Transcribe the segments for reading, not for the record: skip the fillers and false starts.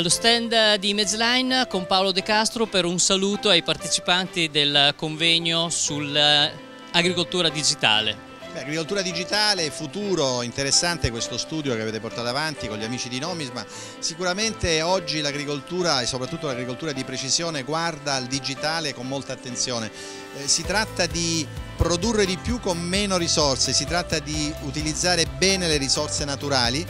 allo stand di Image Line con Paolo De Castro per un saluto ai partecipanti del convegno sull'agricoltura digitale. Agricoltura digitale, futuro, interessante questo studio che avete portato avanti con gli amici di Nomisma. Sicuramente oggi l'agricoltura e soprattutto l'agricoltura di precisione guarda al digitale con molta attenzione. Si tratta di produrre di più con meno risorse, si tratta di utilizzare bene le risorse naturali,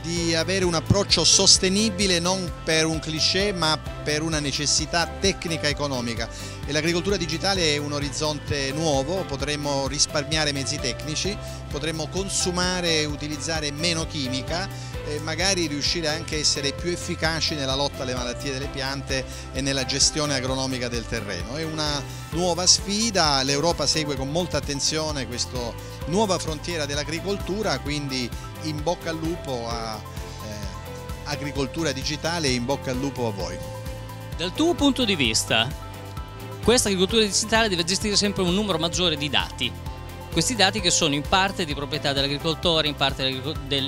di avere un approccio sostenibile non per un cliché ma per una necessità tecnica economica, e l'agricoltura digitale è un orizzonte nuovo. Potremmo risparmiare mezzi tecnici, potremmo consumare e utilizzare meno chimica e magari riuscire anche a essere più efficaci nella lotta alle malattie delle piante e nella gestione agronomica del terreno. È una nuova sfida, l'Europa segue con molta attenzione questa nuova frontiera dell'agricoltura, quindi in bocca al lupo a agricoltura digitale e in bocca al lupo a voi. Dal tuo punto di vista, questa agricoltura digitale deve gestire sempre un numero maggiore di dati. Questi dati che sono in parte di proprietà dell'agricoltore, in parte di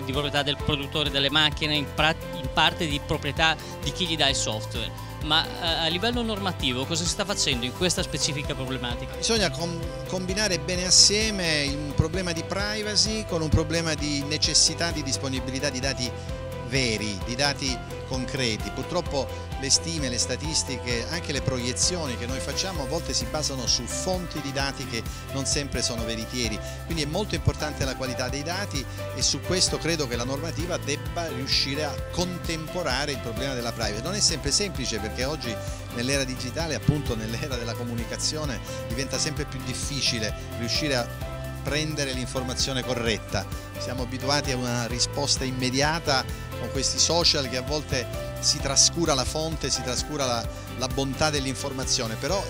proprietà del produttore delle macchine, in parte di proprietà di chi gli dà il software. Ma a livello normativo cosa si sta facendo in questa specifica problematica? Bisogna combinare bene assieme un problema di privacy con un problema di necessità di disponibilità di dati veri, di dati concreti. Purtroppo le stime, le statistiche, anche le proiezioni che noi facciamo a volte si basano su fonti di dati che non sempre sono veritieri, quindi è molto importante la qualità dei dati e su questo credo che la normativa debba riuscire a contemperare il problema della privacy. Non è sempre semplice perché oggi nell'era digitale, appunto nell'era della comunicazione, diventa sempre più difficile riuscire a prendere l'informazione corretta. Siamo abituati a una risposta immediata con questi social che a volte si trascura la fonte, si trascura la bontà dell'informazione, però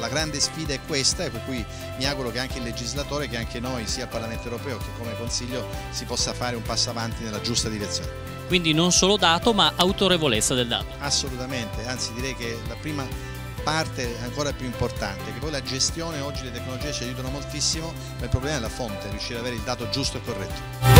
la grande sfida è questa, e per cui mi auguro che anche il legislatore, che anche noi, sia il Parlamento Europeo che come Consiglio, si possa fare un passo avanti nella giusta direzione. Quindi non solo dato ma autorevolezza del dato. Assolutamente, anzi direi che la prima parte ancora più importante, che poi la gestione, oggi le tecnologie ci aiutano moltissimo, ma il problema è la fonte, riuscire ad avere il dato giusto e corretto.